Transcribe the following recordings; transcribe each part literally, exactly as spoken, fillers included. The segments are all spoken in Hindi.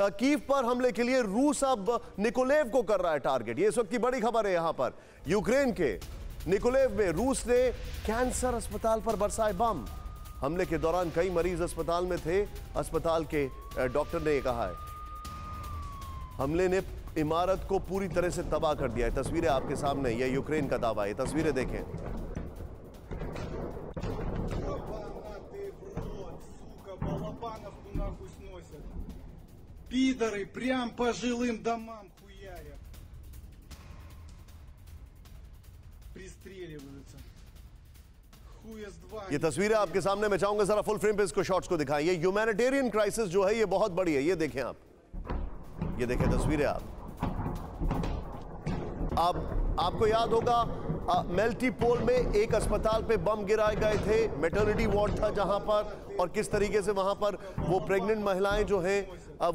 कीव पर हमले के लिए रूस अब निकोलेव को कर रहा है टारगेट। ये इस वक्त की बड़ी खबर है। यहां पर यूक्रेन के निकोलेव में रूस ने कैंसर अस्पताल पर बरसाए बम। हमले के दौरान कई मरीज अस्पताल में थे। अस्पताल के डॉक्टर ने कहा है हमले ने इमारत को पूरी तरह से तबाह कर दिया है। तस्वीरें आपके सामने, यह यूक्रेन का दावा है। तस्वीरें देखें। Пидоры прям по жилым домам хуярят. Пристреливаются. ये तस्वीरें आपके सामने, मैं चाहूंगा जरा फुल फ्रेम पे इसको शॉट्स को दिखाएं। ये ह्यूमैनिटेरियन क्राइसिस जो है ये बहुत बड़ी है। ये देखें आप, ये देखें तस्वीरें आप। आप आपको याद होगा मेल्टीपोल में एक अस्पताल पे बम गिराए गए थे। मैटर्निटी वार्ड था जहां पर, और किस तरीके से वहां पर वो प्रेग्नेंट महिलाएं जो हैं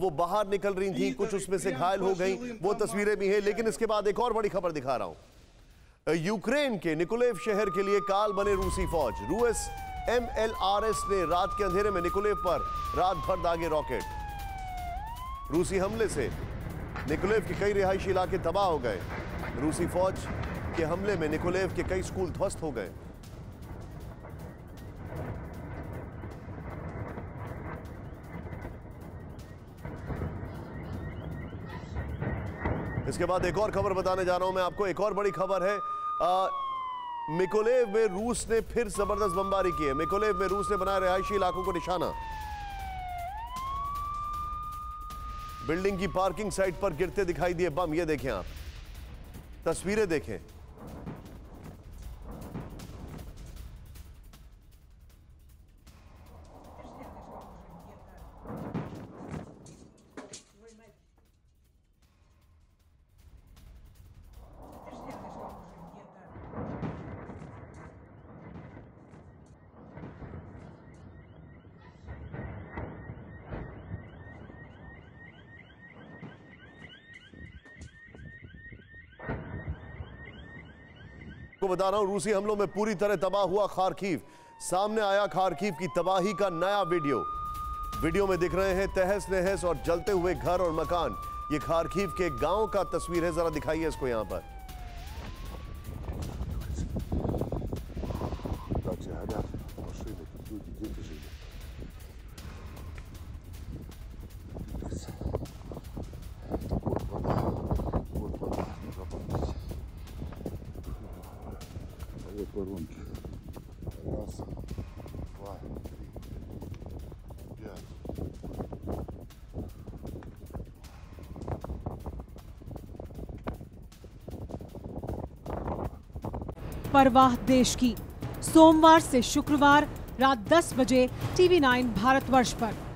वो बाहर निकल रही थी, कुछ उसमें से घायल हो गई। वो तस्वीरें भी हैं। लेकिन इसके बाद एक और बड़ी खबर दिखा रहा हूं। यूक्रेन के निकोलेव शहर के लिए काल बने रूसी फौज। रूस एम एल आर एस ने रात के अंधेरे में निकोलेव पर रात भर दागे रॉकेट। रूसी हमले से निकोलेव के कई रिहायशी इलाके तबाह हो गए। रूसी फौज के हमले में निकोलेव के कई स्कूल ध्वस्त हो गए। इसके बाद एक और खबर बताने जा रहा हूं मैं आपको। एक और बड़ी खबर है। मिकोलेव में रूस ने फिर जबरदस्त बमबारी की है। मिकोलेव में रूस ने बनाया रिहायशी इलाकों को निशाना। बिल्डिंग की पार्किंग साइट पर गिरते दिखाई दिए बम। ये देखें आप, तस्वीरें देखें। को बता रहा हूं, रूसी हमलों में पूरी तरह तबाह हुआ खार्किव। सामने आया खार्किव की तबाही का नया वीडियो। वीडियो में दिख रहे हैं तहस नहस और जलते हुए घर और मकान। ये खार्किव के गांव का तस्वीर है, जरा दिखाइए इसको यहां पर। Воронки. Раз, два, три, пять. परवाह देश की, सोमवार से शुक्रवार रात दस बजे टीवी नाइन भारतवर्ष पर।